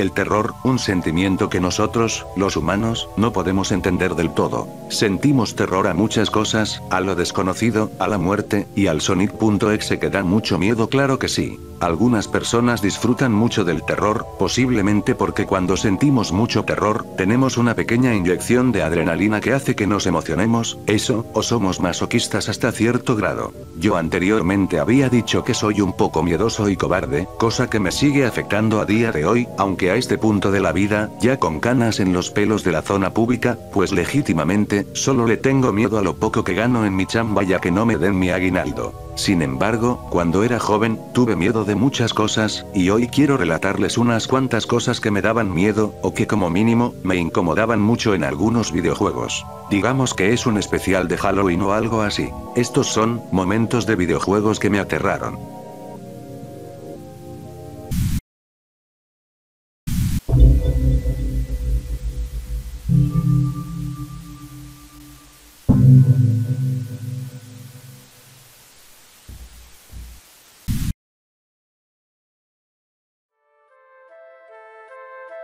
el terror, un sentimiento que nosotros, los humanos, no podemos entender del todo. Sentimos terror a muchas cosas, a lo desconocido, a la muerte, y al Sonic.exe que da mucho miedo, claro que sí. Algunas personas disfrutan mucho del terror, posiblemente porque cuando sentimos mucho terror, tenemos una pequeña inyección de adrenalina que hace que nos emocionemos, eso, o somos masoquistas hasta cierto grado. Yo anteriormente había dicho que soy un poco miedoso y cobarde, cosa que me sigue afectando a día de hoy, aunque a este punto de la vida, ya con canas en los pelos de la zona pública, pues legítimamente, solo le tengo miedo a lo poco que gano en mi chamba ya que no me den mi aguinaldo. Sin embargo, cuando era joven, tuve miedo de muchas cosas, y hoy quiero relatarles unas cuantas cosas que me daban miedo, o que como mínimo, me incomodaban mucho en algunos videojuegos. Digamos que es un especial de Halloween o algo así. Estos son momentos de videojuegos que me aterraron.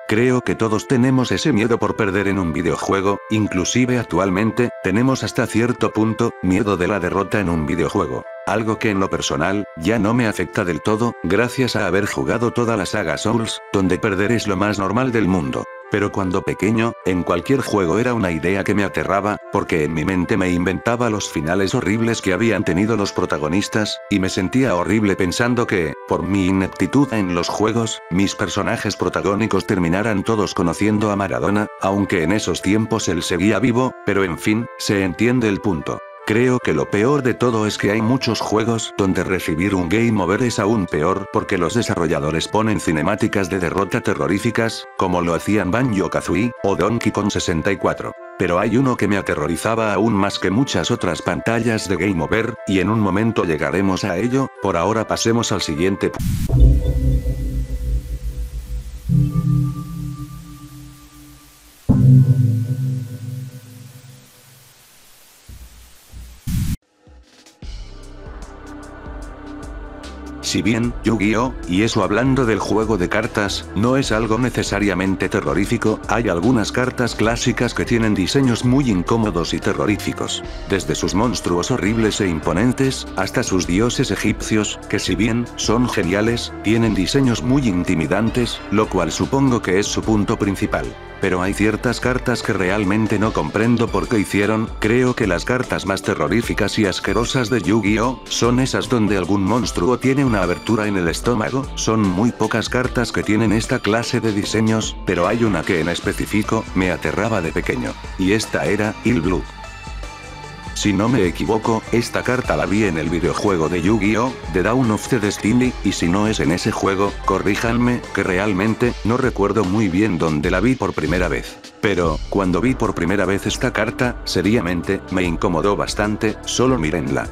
Creo que todos tenemos ese miedo por perder en un videojuego, inclusive actualmente, tenemos hasta cierto punto, miedo de la derrota en un videojuego. Algo que en lo personal, ya no me afecta del todo, gracias a haber jugado toda la saga Souls, donde perder es lo más normal del mundo. Pero cuando pequeño, en cualquier juego era una idea que me aterraba, porque en mi mente me inventaba los finales horribles que habían tenido los protagonistas, y me sentía horrible pensando que, por mi ineptitud en los juegos, mis personajes protagónicos terminaran todos conociendo a Maradona, aunque en esos tiempos él seguía vivo, pero en fin, se entiende el punto. Creo que lo peor de todo es que hay muchos juegos donde recibir un Game Over es aún peor porque los desarrolladores ponen cinemáticas de derrota terroríficas, como lo hacían Banjo-Kazooie o Donkey Kong 64. Pero hay uno que me aterrorizaba aún más que muchas otras pantallas de Game Over, y en un momento llegaremos a ello, por ahora pasemos al siguiente. Si bien, Yu-Gi-Oh! Y eso hablando del juego de cartas, no es algo necesariamente terrorífico, hay algunas cartas clásicas que tienen diseños muy incómodos y terroríficos. Desde sus monstruos horribles e imponentes, hasta sus dioses egipcios, que si bien, son geniales, tienen diseños muy intimidantes, lo cual supongo que es su punto principal. Pero hay ciertas cartas que realmente no comprendo por qué hicieron, creo que las cartas más terroríficas y asquerosas de Yu-Gi-Oh! Son esas donde algún monstruo tiene una abertura en el estómago, son muy pocas cartas que tienen esta clase de diseños, pero hay una que en específico, me aterraba de pequeño. Y esta era, Il Blue. Si no me equivoco, esta carta la vi en el videojuego de Yu-Gi-Oh! The Dawn of the Destiny, y si no es en ese juego, corríjanme, que realmente, no recuerdo muy bien dónde la vi por primera vez. Pero, cuando vi por primera vez esta carta, seriamente, me incomodó bastante, solo mírenla.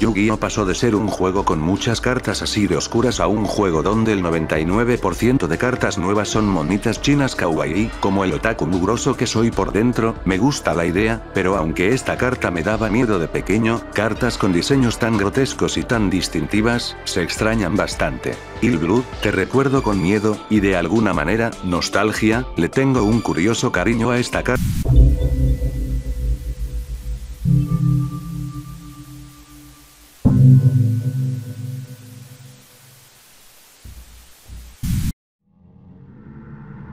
Yu-Gi-Oh! Pasó de ser un juego con muchas cartas así de oscuras a un juego donde el 99% de cartas nuevas son monitas chinas kawaii, como el otaku mugroso que soy por dentro, me gusta la idea, pero aunque esta carta me daba miedo de pequeño, cartas con diseños tan grotescos y tan distintivas, se extrañan bastante. Il Blue, te recuerdo con miedo, y de alguna manera, nostalgia, le tengo un curioso cariño a esta carta.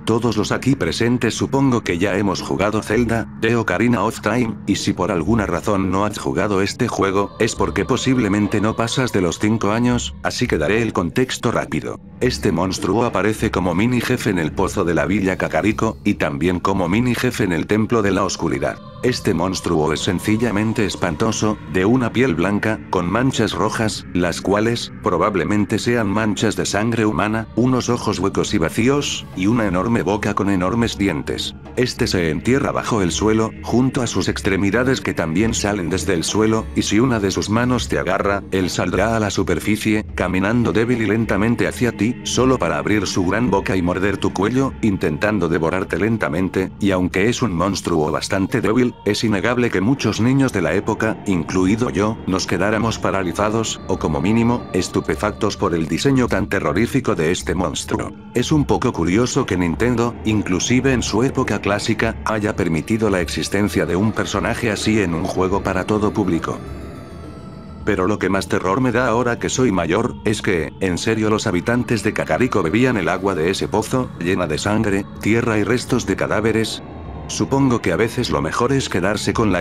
Todos los aquí presentes supongo que ya hemos jugado Zelda, The Ocarina of Time, y si por alguna razón no has jugado este juego, es porque posiblemente no pasas de los 5 años, así que daré el contexto rápido. Este monstruo aparece como mini jefe en el pozo de la villa Kakariko, y también como mini jefe en el templo de la oscuridad. Este monstruo es sencillamente espantoso, de una piel blanca, con manchas rojas, las cuales, probablemente sean manchas de sangre humana, unos ojos huecos y vacíos, y una enorme boca con enormes dientes. Este se entierra bajo el suelo suelo, junto a sus extremidades que también salen desde el suelo, y si una de sus manos te agarra, él saldrá a la superficie, caminando débil y lentamente hacia ti, solo para abrir su gran boca y morder tu cuello, intentando devorarte lentamente, y aunque es un monstruo bastante débil, es innegable que muchos niños de la época, incluido yo, nos quedáramos paralizados, o como mínimo, estupefactos por el diseño tan terrorífico de este monstruo. Es un poco curioso que Nintendo, inclusive en su época clásica, haya permitido la existencia de un personaje así en un juego para todo público. Pero lo que más terror me da ahora que soy mayor, es que, en serio, los habitantes de Kakariko bebían el agua de ese pozo, llena de sangre, tierra y restos de cadáveres. Supongo que a veces lo mejor es quedarse con la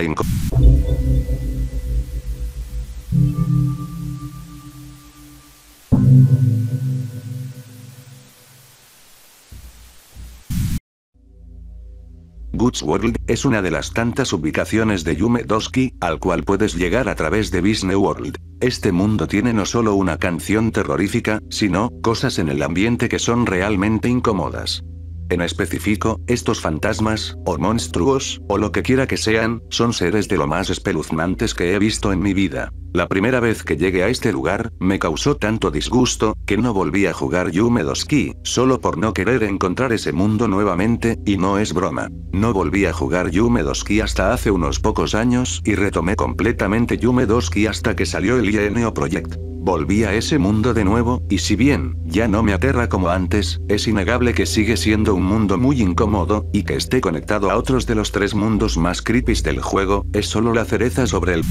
Guts World es una de las tantas ubicaciones de Yume Nikki, al cual puedes llegar a través de Disney World. Este mundo tiene no solo una canción terrorífica, sino cosas en el ambiente que son realmente incómodas. En específico, estos fantasmas, o monstruos, o lo que quiera que sean, son seres de lo más espeluznantes que he visto en mi vida. La primera vez que llegué a este lugar, me causó tanto disgusto, que no volví a jugar Yume Nikki, solo por no querer encontrar ese mundo nuevamente, y no es broma. No volví a jugar Yume Nikki hasta hace unos pocos años y retomé completamente Yume Nikki hasta que salió el Ineo Project. Volví a ese mundo de nuevo, y si bien ya no me aterra como antes, es innegable que sigue siendo un mundo muy incómodo, y que esté conectado a otros de los tres mundos más creepy del juego, es solo la cereza sobre el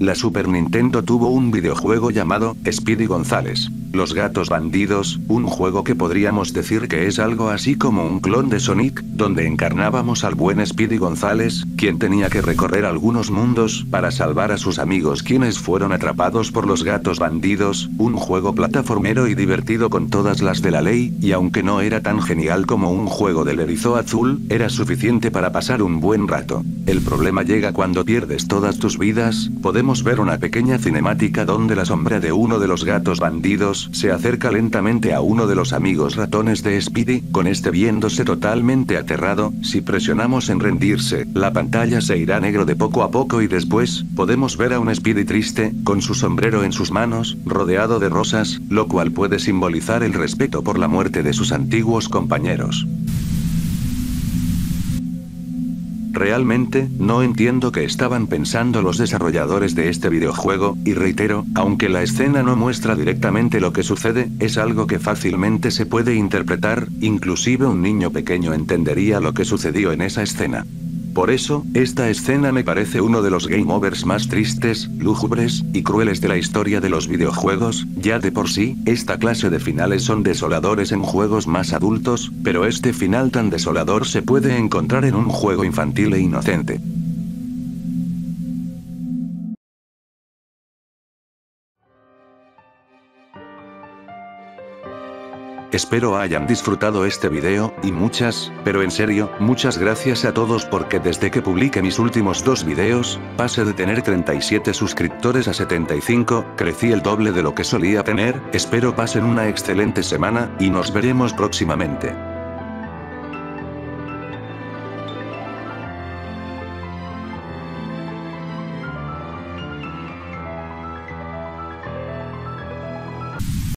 La Super Nintendo tuvo un videojuego llamado Speedy González, Los gatos bandidos, un juego que podríamos decir que es algo así como un clon de Sonic, donde encarnábamos al buen Speedy González, quien tenía que recorrer algunos mundos para salvar a sus amigos quienes fueron atrapados por los gatos bandidos, un juego plataformero y divertido con todas las de la ley, y aunque no era tan genial como un juego del erizo azul, era suficiente para pasar un buen rato. El problema llega cuando pierdes todas tus vidas. Podemos ver una pequeña cinemática donde la sombra de uno de los gatos bandidos se acerca lentamente a uno de los amigos ratones de Speedy, con este viéndose totalmente aterrado. Si presionamos en rendirse, la pantalla se irá negro de poco a poco y después, podemos ver a un Speedy triste, con su sombrero en sus manos, rodeado de rosas, lo cual puede simbolizar el respeto por la muerte de sus antiguos compañeros. Realmente, no entiendo qué estaban pensando los desarrolladores de este videojuego, y reitero, aunque la escena no muestra directamente lo que sucede, es algo que fácilmente se puede interpretar, inclusive un niño pequeño entendería lo que sucedió en esa escena. Por eso, esta escena me parece uno de los game overs más tristes, lúgubres y crueles de la historia de los videojuegos. Ya de por sí, esta clase de finales son desoladores en juegos más adultos, pero este final tan desolador se puede encontrar en un juego infantil e inocente. Espero hayan disfrutado este video, y muchas, pero en serio, muchas gracias a todos porque desde que publiqué mis últimos dos videos, pasé de tener 37 suscriptores a 75, crecí el doble de lo que solía tener. Espero pasen una excelente semana, y nos veremos próximamente.